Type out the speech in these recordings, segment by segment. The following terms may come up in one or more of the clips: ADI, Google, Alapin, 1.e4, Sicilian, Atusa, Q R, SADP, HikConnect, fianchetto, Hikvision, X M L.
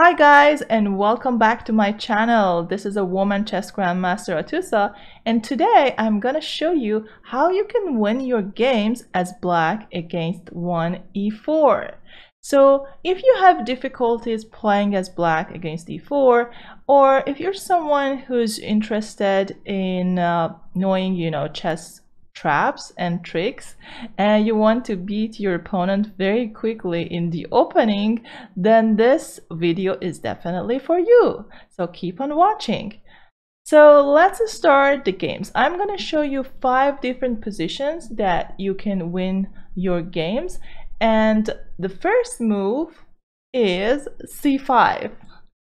Hi guys, and welcome back to my channel. This is a woman chess grandmaster Atusa, and today I'm gonna show you how you can win your games as black against one e4. So if you have difficulties playing as black against e4, or if you're someone who's interested in knowing, you know, chess traps and tricks, and you want to beat your opponent very quickly in the opening, then this video is definitely for you. So keep on watching. So let's start the games. I'm going to show you 5 different positions that you can win your games. And the first move is c5.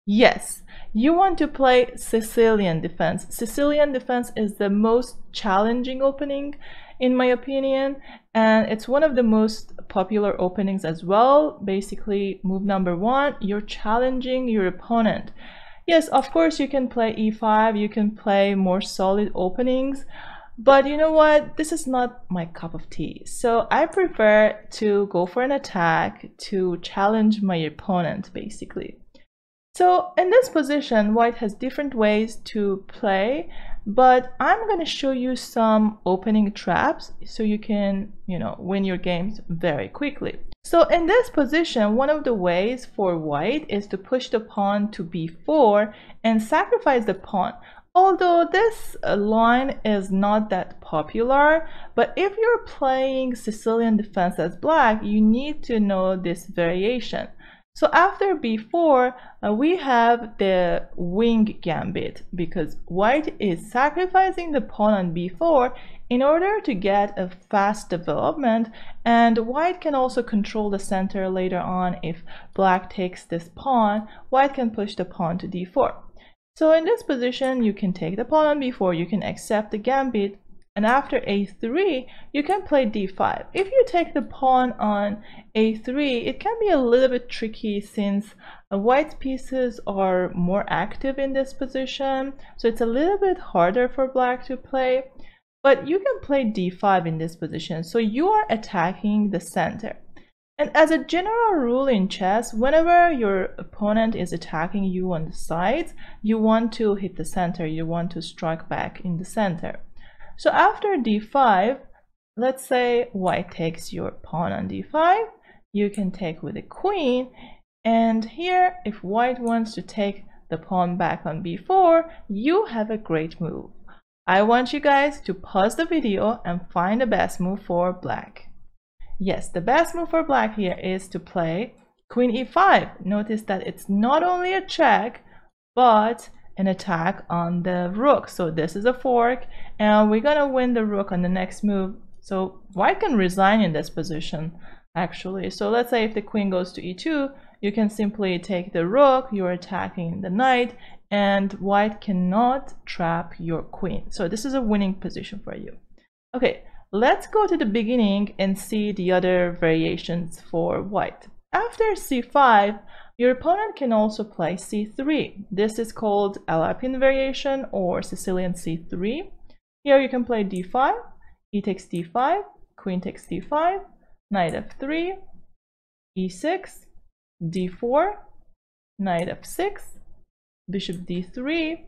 Yes, you want to play Sicilian defense. Sicilian defense is the most challenging opening in my opinion, and it's one of the most popular openings as well. Basically, move number 1, you're challenging your opponent. Yes, of course you can play e5, you can play more solid openings, but you know what, this is not my cup of tea. So I prefer to go for an attack to challenge my opponent basically. So in this position, white has different ways to play, but I'm going to show you some opening traps so you can, you know, win your games very quickly. So in this position, one of the ways for white is to push the pawn to b4 and sacrifice the pawn. Although this line is not that popular, but if you're playing Sicilian defense as black, you need to know this variation. So after b4, we have the wing gambit, because white is sacrificing the pawn on b4 in order to get a fast development, and white can also control the center later on. If black takes this pawn, white can push the pawn to d4. So in this position, you can take the pawn on b4, you can accept the gambit, and after a3, you can play d5. If you take the pawn on a3, it can be a little bit tricky since white's pieces are more active in this position. So it's a little bit harder for black to play. But you can play d5 in this position. So you are attacking the center. And as a general rule in chess, whenever your opponent is attacking you on the sides, you want to hit the center. You want to strike back in the center. So after d5, let's say white takes your pawn on d5, you can take with the queen, and here if white wants to take the pawn back on b4, you have a great move. I want you guys to pause the video and find the best move for black. Yes, the best move for black here is to play queen e5. Notice that it's not only a check, but an attack on the rook. So this is a fork, and we're gonna win the rook on the next move. So white can resign in this position actually. So let's say if the queen goes to e2, you can simply take the rook, you're attacking the knight, and white cannot trap your queen. So this is a winning position for you. Okay, let's go to the beginning and see the other variations for white. After c5, your opponent can also play c3. This is called Alapin variation or Sicilian c3. Here you can play d5, e takes d5, queen takes d5, knight f3, e6, d4, knight f6, bishop d3,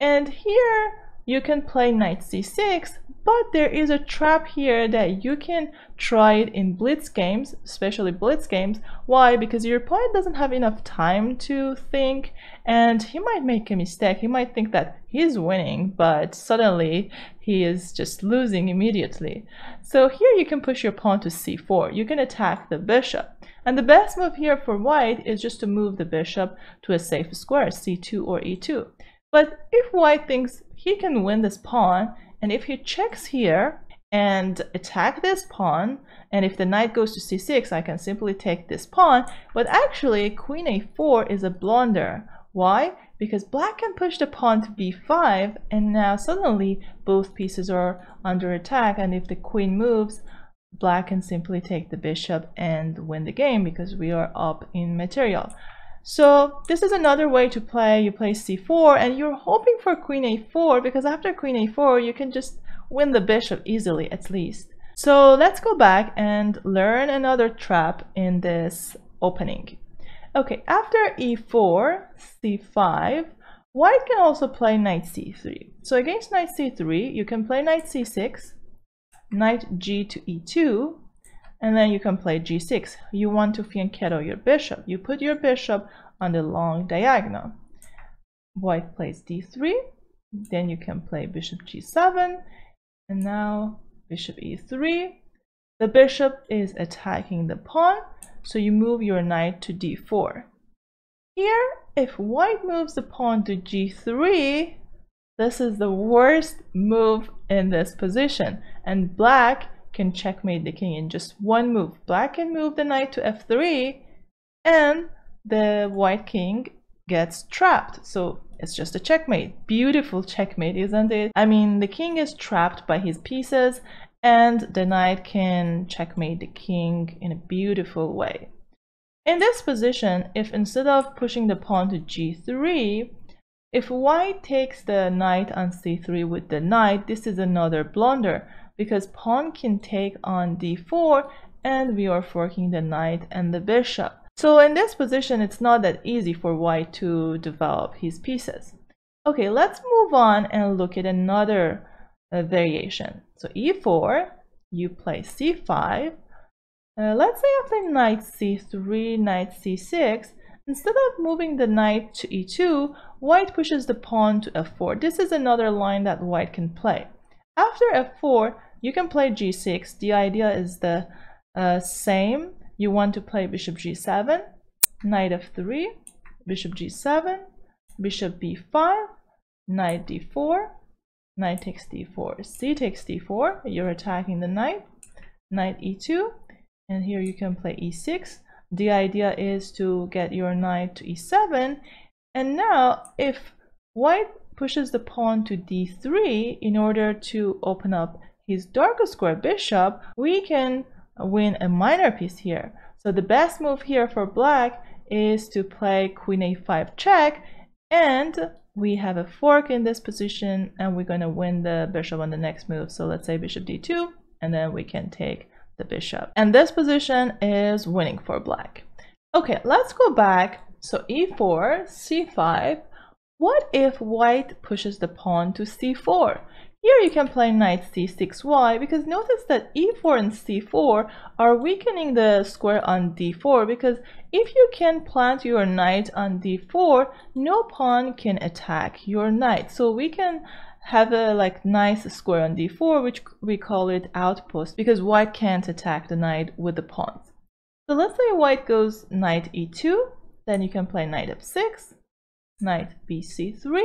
and here you can play knight c6, but there is a trap here that you can try it in blitz games, especially blitz games. Why? Because your opponent doesn't have enough time to think, and he might make a mistake. He might think that he's winning, but suddenly he is just losing immediately. So here you can push your pawn to c4. You can attack the bishop. And the best move here for white is just to move the bishop to a safe square, c2 or e2. But if white thinks he can win this pawn, and if he checks here and attack this pawn, and if the knight goes to c6, I can simply take this pawn. But actually, queen a4 is a blunder. Why? Because black can push the pawn to b5, and now suddenly both pieces are under attack, and if the queen moves, black can simply take the bishop and win the game because we are up in material. So this is another way to play. You play c4 and you're hoping for queen a4, because after queen a4 you can just win the bishop easily at least. So let's go back and learn another trap in this opening. Okay, after e4, c5, white can also play knight c3. So against knight c3, you can play knight c6, knight g to e2, and then you can play g6. You want to fianchetto your bishop. You put your bishop on the long diagonal. White plays d3, then you can play bishop g7, and now bishop e3. The bishop is attacking the pawn, so you move your knight to d4. Here, if white moves the pawn to g3, this is the worst move in this position, and black can checkmate the king in just one move. Black can move the knight to f3, and the white king gets trapped, so it's just a checkmate. Beautiful checkmate, isn't it? I mean, the king is trapped by his pieces, and the knight can checkmate the king in a beautiful way. In this position, if instead of pushing the pawn to g3, if white takes the knight on c3 with the knight, this is another blunder, because pawn can take on d4, and we are forking the knight and the bishop. So in this position, it's not that easy for white to develop his pieces. Okay, let's move on and look at another variation. So e4, you play c5. Let's say after knight c3, knight c6, instead of moving the knight to e2, white pushes the pawn to f4. This is another line that white can play. After f4, you can play g6. The idea is the same. You want to play bishop g7, knight f3, bishop g7, bishop b5, knight d4. Knight takes d4, c takes d4, you're attacking the knight, knight e2, and here you can play e6. The idea is to get your knight to e7, and now if white pushes the pawn to d3 in order to open up his darker square bishop, we can win a minor piece here. So the best move here for black is to play queen a5 check, and we have a fork in this position, and we're going to win the bishop on the next move. So let's say bishop d2, and then we can take the bishop. And this position is winning for black. Okay, let's go back. So e4, c5. What if white pushes the pawn to c4? Here you can play knight c6. Why? Because notice that e4 and c4 are weakening the square on d4, because if you can plant your knight on d4, no pawn can attack your knight. So we can have a like nice square on d4, which we call it outpost, because white can't attack the knight with the pawns. So let's say white goes knight e2, then you can play knight f6, knight bc3,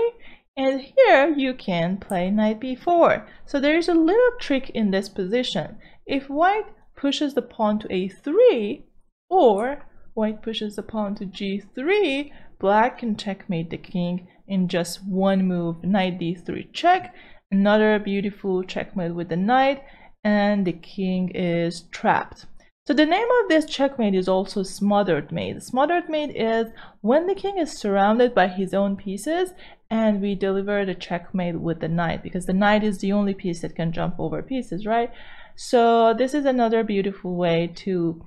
and here you can play knight b4. So there is a little trick in this position. If white pushes the pawn to a3, or white pushes the pawn to g3, black can checkmate the king in just one move. Knight d3 check, another beautiful checkmate with the knight, and the king is trapped. So the name of this checkmate is also smothered mate. Smothered mate is when the king is surrounded by his own pieces, and we deliver the checkmate with the knight, because the knight is the only piece that can jump over pieces, right? So this is another beautiful way to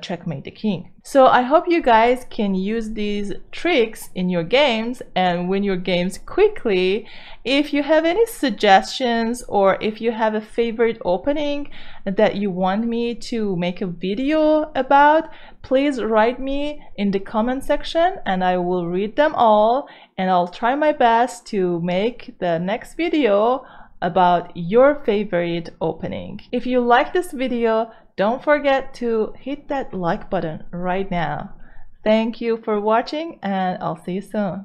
checkmate the king. So I hope you guys can use these tricks in your games and win your games quickly. If you have any suggestions, or if you have a favorite opening that you want me to make a video about, please write me in the comment section, and I will read them all, and I'll try my best to make the next video about your favorite opening. If you like this video, don't forget to hit that like button right now. Thank you for watching, and I'll see you soon.